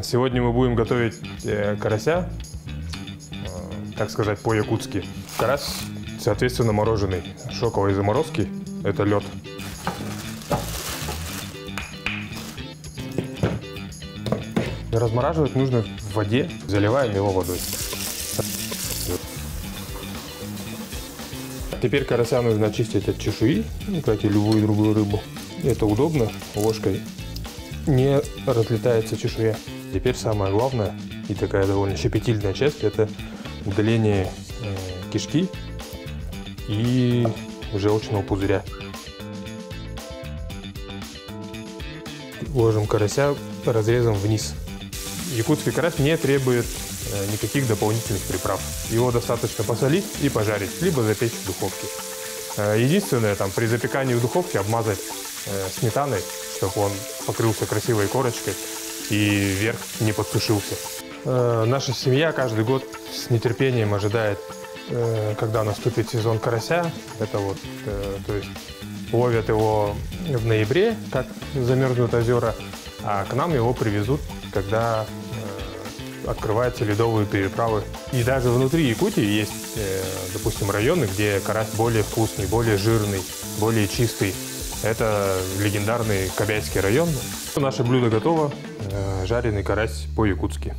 Сегодня мы будем готовить карася, так сказать, по-якутски. Карась, соответственно, мороженый. Шоковой заморозки – это лед. Размораживать нужно в воде, заливаем его водой. Теперь карася нужно очистить от чешуи, как и любую другую рыбу. Это удобно, ложкой не разлетается чешуя. Теперь самое главное и такая довольно щепетильная часть – это удаление кишки и желчного пузыря. Ложим карася разрезом вниз. Якутский карась не требует никаких дополнительных приправ. Его достаточно посолить и пожарить, либо запечь в духовке. Единственное, там, при запекании в духовке обмазать сметаной, чтобы он покрылся красивой корочкой и верх не подсушился. Наша семья каждый год с нетерпением ожидает, когда наступит сезон карася. Это вот, то есть ловят его в ноябре, как замерзнут озера, а к нам его привезут, когда открываются ледовые переправы. И даже внутри Якутии есть, допустим, районы, где карась более вкусный, более жирный, более чистый. Это легендарный Кобяйский район. Наше блюдо готово. Жареный карась по-якутски.